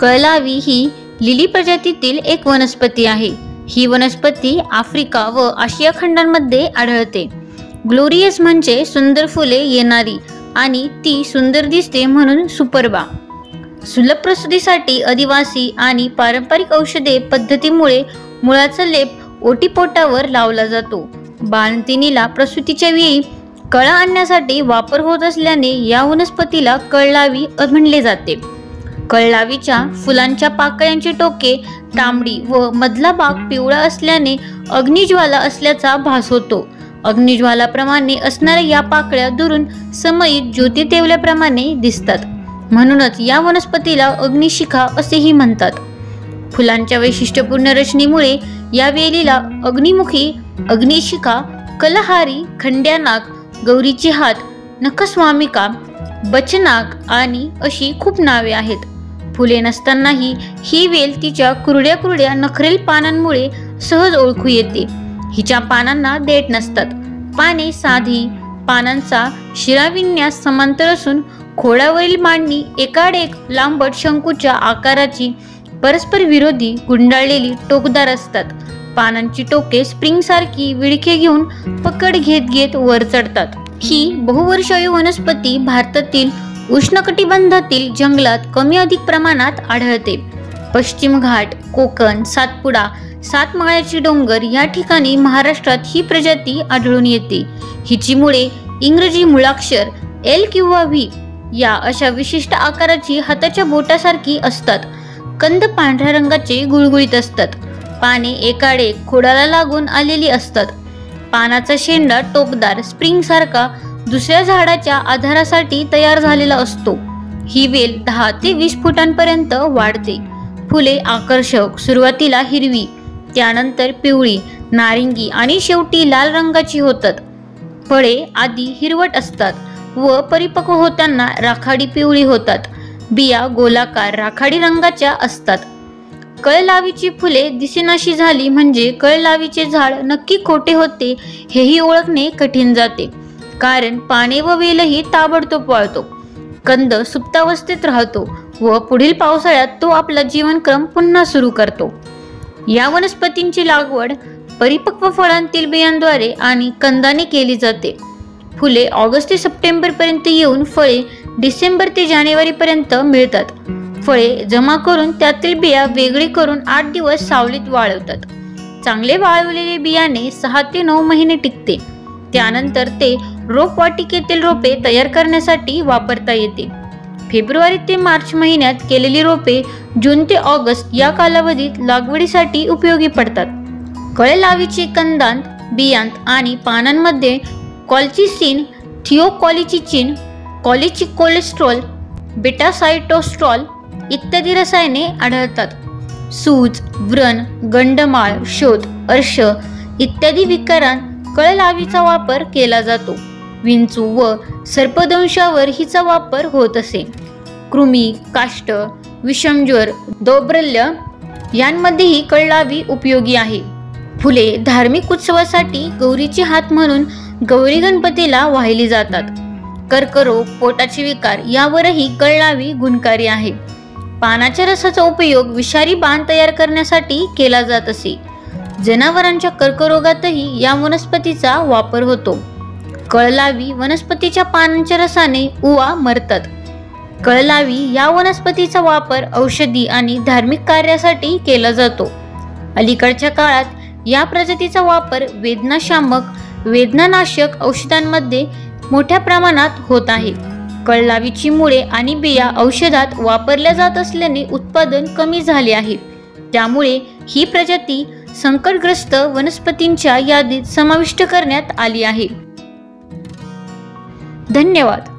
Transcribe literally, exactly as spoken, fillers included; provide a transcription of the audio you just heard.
कलावी ही lily प्रजातीतील एक वनस्पती आहे। ही वनस्पती आफ्रिका व आशिया खंडांमध्ये आढळते। ग्लोरियस म्हणजे सुंदर फुले येणारी आणि ती सुंदर दिसते म्हणून सुपर्बा। सुलभ प्रसूतीसाठी आदिवासी आणि पारंपरिक औषधे पद्धतीमुळे मुळाचा लेप ओटीपोटावर लावला जातो। बाळंतिणीला प्रसूतीच्या वेळी कळा आणण्यासाठी वापर होत असल्याने या वनस्पतीला कळलावी म्हणले जाते। कळलावीच्या फुलांच्या पाकळ्यांचे टोके तांबडी व मधला भाग पिवळा असल्याने अग्निज्वाला असल्याचा भास होतो। अग्निज्वालाप्रमाणे असणाऱ्या या पाकळ्या दुरून समयीत ज्योती तेवल्याप्रमाणे दिसतात, म्हणूनच या वनस्पतीला अग्निशिखा असेही म्हणतात। फुलांच्या वैशिष्ट्यपूर्ण रचनेमुळे या वेलीला अग्निमुखी, अग्निशिखा, कलहारी, खंड्यानाक, गौरीची हात, नखस्वामिका, बचनाक आणि अशी खूप नावे आहेत। फुले नसतानाही ही वेल तिच्या कुरड्या कुरड्या नखरेल पानांमुळे सहज ओळखू येते। हिच्या पानांना देठ नसतात। पाने साधी, पानांचा शिराविन्यास समांतर असून खोडावरील मांडणी एकाड एक लांबट शंकूच्या आकाराची परस्पर विरोधी गुंडाळलेली टोकदार असतात। पानांची टोके स्प्रिंगसारखी विळखे घेऊन पकड घेत घेत वर चढतात। ही बहुवर्षीय वनस्पती भारतातील उष्णकटिबंधातील जंगलात कमी अधिक प्रमाणात आढळते। पश्चिम घाट, कोकण, सातपुडा, सातमाळ्याची डोंगर या ठिकाणी महाराष्ट्रात ही प्रजाती आढळून येते। हिची मुळे इंग्रजी मुळाक्षर एल किंवा व्ही या अशा विशिष्ट आकाराची हाताच्या बोटासारखी असतात। कंद पांढऱ्या रंगाचे गुळगुळीत असतात। पाने एकाडे खोडाला लागून आलेली असतात। पानाचा शेंडा टोकदार स्प्रिंगसारखा दुसऱ्या झाडाच्या आधारासाठी तयार झालेला असतो। ही वेल दहा ते वीस फुटांपर्यंत वाढते। फुले आकर्षक, सुरुवातीला हिरवी, त्यानंतर पिवळी, नारिंगी आणि शेवटी लाल रंगाची होतात। फळे आधी हिरवट असतात व परिपक्व होताना राखाडी पिवळी होतात। बिया गोलाकार राखाडी रंगाच्या असतात। कळलावीची फुले दिसेनाशी झाली म्हणजे कळलावीचे झाड नक्की खोटे होते हेही ओळखणे कठीण जाते, कारण पाने व वेलही ताबडतोब वाळतो। कंद सुप्तावस्थेत राहतो व पुढील पावसाळ्यात तो आपला जीवनक्रम पुन्हा सुरू करतो। या वनस्पतींची लागवड परिपक्व फळांतील बियांद्वारे आणि कंदाने केली जाते। फुले ऑगस्ट ते सप्टेंबर पर्यंत येऊन फळे डिसेंबर ते जानेवारी पर्यंत मिळतात। फळे जमा करून त्यातील बिया वेगळी करून आठ दिवस सावलीत वाळवतात। चांगले वाळवलेले बियाणे सहा ते नऊ महिने टिकते। त्यानंतर ते रोपवाटिकेतील रोपे तयार करण्यासाठी वापरता येते। फेब्रुवारी ते मार्च महिन्यात केलेली रोपे जून ते ऑगस्ट या कालावधीत लागवडीसाठी उपयोगी पडतात। कळलावीचे कंदांत, बियांत आणि पानांमध्ये कॉलचिसिन, थिओकॉलिचिन, कॉलिचिकोलेस्ट्रॉल, बेटासायटोस्ट्रॉल इत्यादी रसायने आढळतात। सूज, व्रण, गंडमाळ, शोध, अर्श इत्यादी विकारांत कळलावीचा वापर केला जातो। विंचू व सर्पदंशावर हिचा वापर होत असे। कृमी, काष्ट, विषमज्वर, दौर्बल्य यांमध्येही कळलावी उपयोगी आहे। फुले धार्मिक उत्सवासाठी गौरीची हात म्हणून गौरी गणपतीला वाहिली जातात। कर्करोग, पोटाचे विकार यावरही कळलावी गुणकारी आहे। पानाच्या रसाचा उपयोग विषारी बाण तयार करण्यासाठी केला जात असे। जनावरांच्या कर्करोगातही या वनस्पतीचा वापर होतो। कळलावी वनस्पतीच्या पानांच्या रसाने उवा मरतात। कळलावी या वनस्पतीचा वापर औषधी आणि धार्मिक कार्यासाठी केला जातो। अलीकडच्या काळात या प्रजातीचा वापर वेदनाशामक, वेदनानाशक औषधांमध्ये मोठ्या प्रमाणात होत आहे। कळलावीची मुळे आणि बिया औषधात वापरल्या जात असल्याने उत्पादन कमी झाले आहे। त्यामुळे ही प्रजाती संकटग्रस्त वनस्पतींच्या यादीत समाविष्ट करण्यात आली आहे। धन्यवाद।